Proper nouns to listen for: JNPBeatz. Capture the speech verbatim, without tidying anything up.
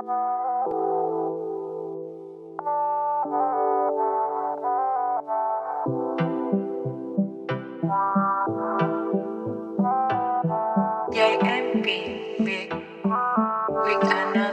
J N P Beatz with another.